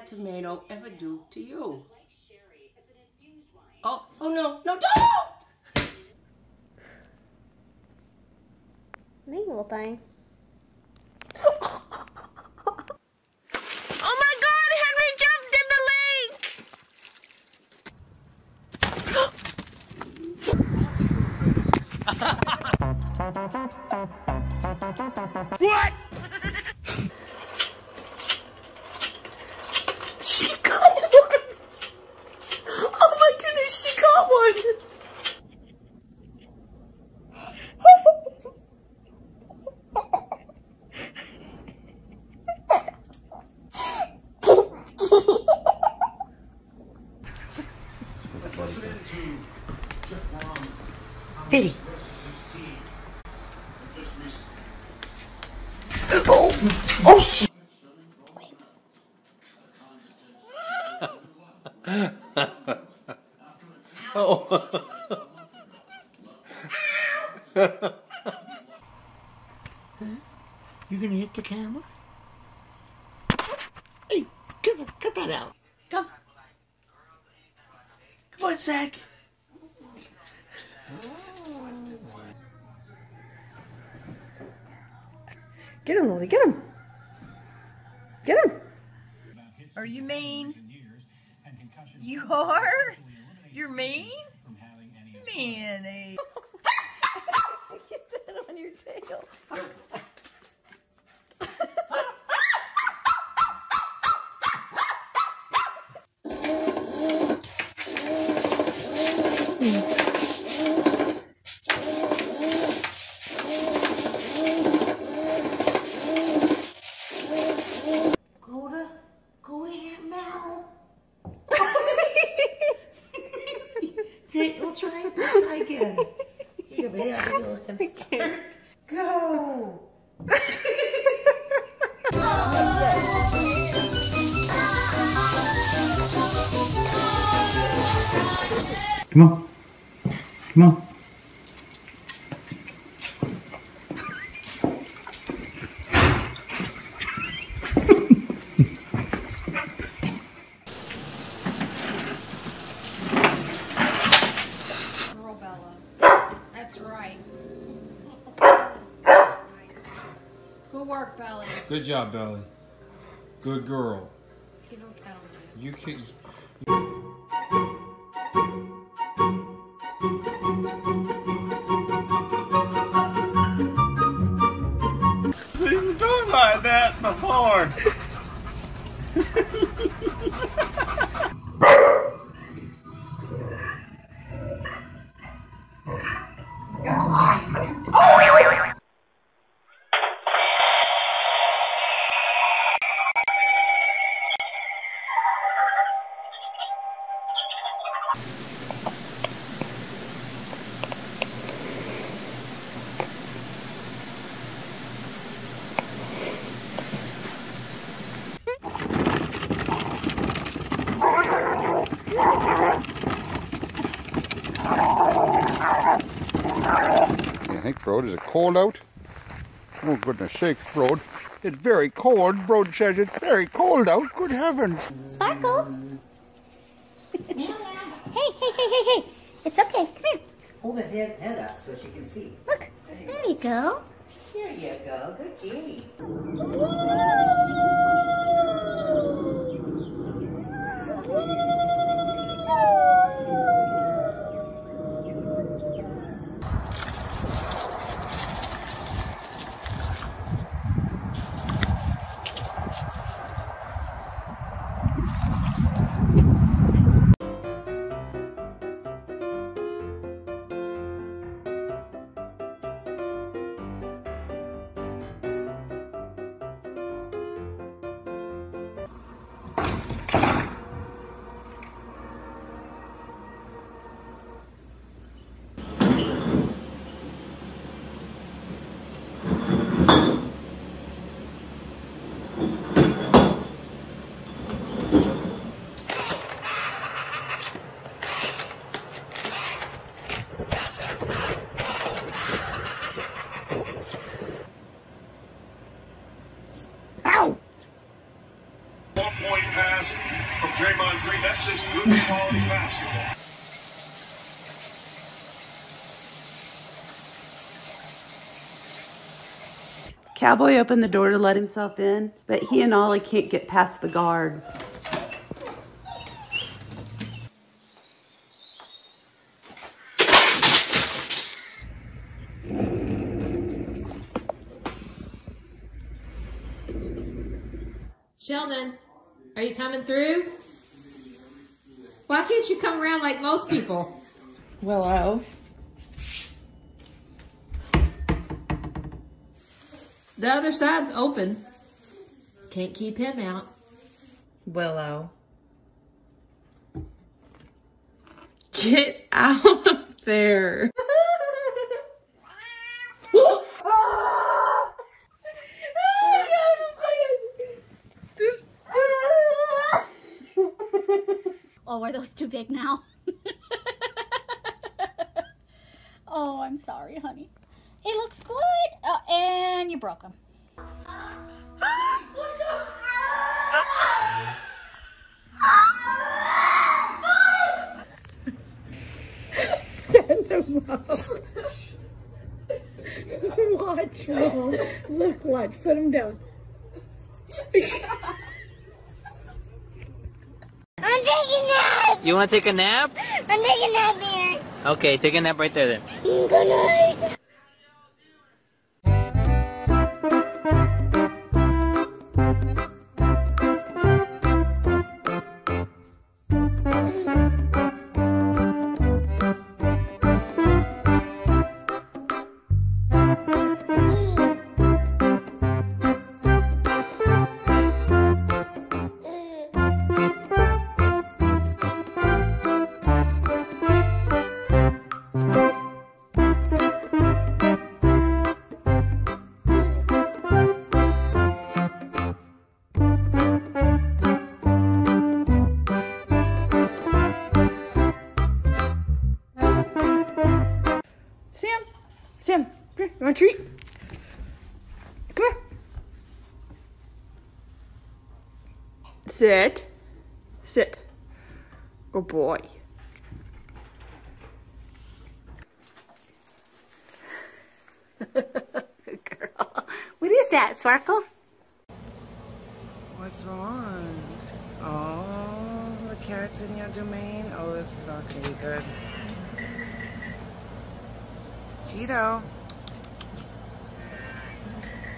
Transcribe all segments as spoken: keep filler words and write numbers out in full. that tomato ever do to you? Oh, oh no, no, don't! Make a little thing. Oh my God, Henry jumped in the lake! What? She got one! Oh my goodness, she got one! Biddy. Oh! Oh, shit! Oh! Huh? You gonna hit the camera? Hey, cut that, cut that out. Come. Come on, Zach. Get him, Lily, get him. Get him. Are you mean? You are? You're mean? Manny. Get that on your tail. We'll try it. We'll try again. Okay. Go! Come on. Come on. That's right. Nice. Good work, Belly. Good job, Belly. Good girl. You don't tell me. You can. You've done like that before. I think, Brode, is it cold out? Oh, goodness sakes, Brode. It's very cold. Brode says it's very cold out. Good heavens. Sparkle. Hey, hey, hey, hey, hey. It's okay. Come here. Hold the head, head up so she can see. Look. There you go. There you go. Good kitty. One-point pass. Cowboy opened the door to let himself in, but he and Ollie can't get past the guard. Sheldon, are you coming through? Why can't you come around like most people? Willow. The other side's open. Can't keep him out. Willow. Get out of there. Oh, are those too big now? Oh, I'm sorry, honey. It looks good. Oh, and you broke them. Send them up. Watch, Roll. Look, watch. Put them down. You want to take a nap? I'm taking a nap here. Okay, take a nap right there then. Good night. Sam, you want a treat? Come here. Sit. Sit. Good boy. Good girl. What is that, Sparkle? What's wrong? Oh, the cat's in your domain. Oh, this is not gonna be good. Cheeto.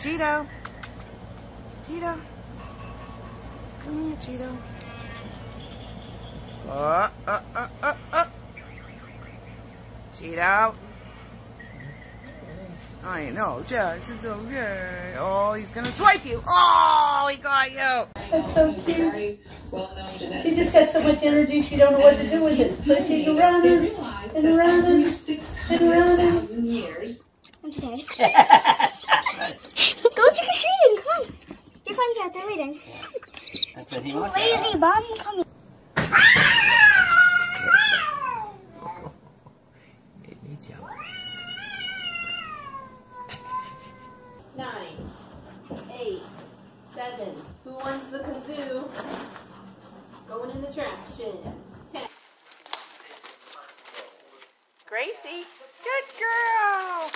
Cheeto. Cheeto. Come here, Cheeto. Oh, oh, oh, oh, oh. Cheeto. I know, Jax, it's okay. Oh, he's gonna swipe you. Oh, he got you. That's so cute. She just got so much energy, she don't know what to do with it. So she can run and, and run and... thousand years. I'm scared. Go trick or treating, come on. Your friends are out there waiting. That's what he wants. Lazy bum, come here. It needs you. Nine, eight, seven. Who wants the kazoo? Going in the trash. Ten. Gracie, good girl.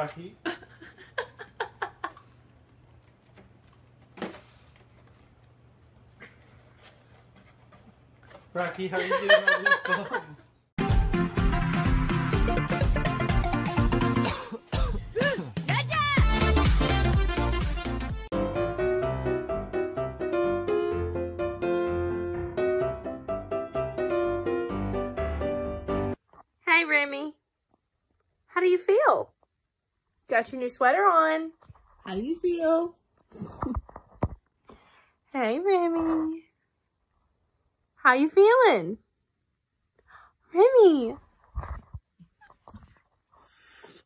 Rocky. Rocky, how are you doing all these bones? Hey Remy, how do you feel? Got your new sweater on. How do you feel? Hey Remy, how you feeling? Remy.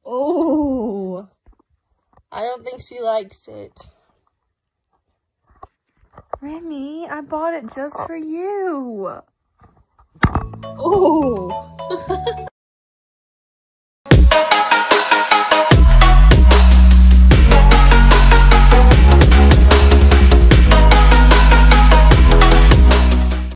Oh, I don't think she likes it. Remy, I bought it just for you.